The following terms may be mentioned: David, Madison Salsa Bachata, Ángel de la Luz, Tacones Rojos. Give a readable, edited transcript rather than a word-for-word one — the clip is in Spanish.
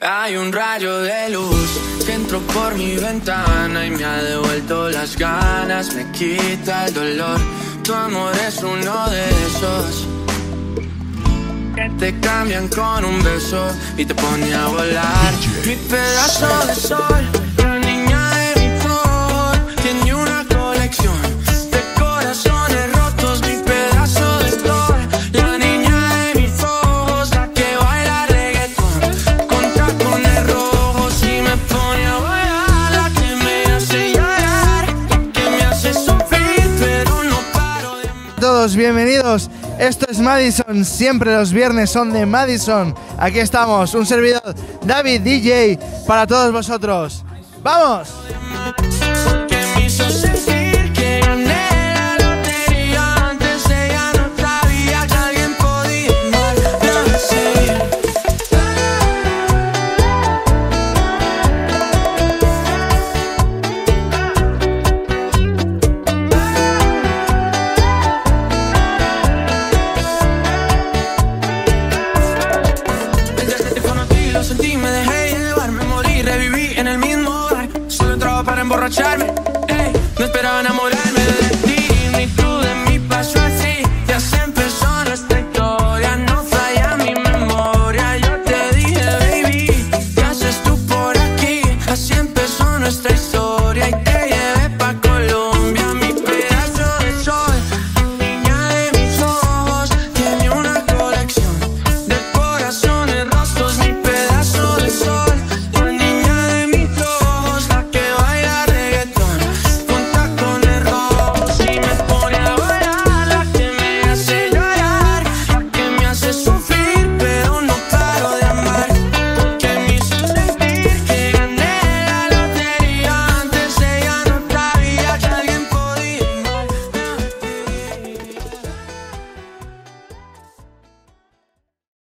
Hay un rayo de luz que entró por mi ventana y me ha devuelto las ganas, me quita el dolor. Tu amor es uno de esos que te cambian con un beso y te pone a volar. Mi pedazo de sol, la niña de mi flor, tiene una colección de corazones rotos. Mi pedazo de flor, la niña de mis ojos, la que baila reggaetón con tacones rojos y me pone a volar. La que me hace llorar, la que me hace sufrir, pero no paro de amar. Todos bienvenidos. Esto es Madison, siempre los viernes son de Madison. Aquí estamos, un servidor, David DJ, para todos vosotros. ¡Vamos! Para emborracharme, ey, no esperaba enamorarme.